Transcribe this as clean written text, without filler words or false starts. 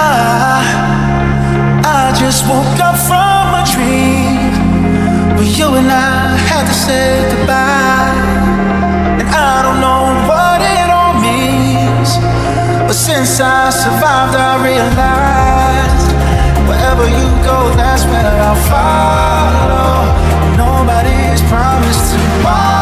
I just woke up from a dream where you and I had to say goodbye. And I don't know what it all means, but since I survived I realized wherever you go, that's where I'll follow. Nobody's promised tomorrow.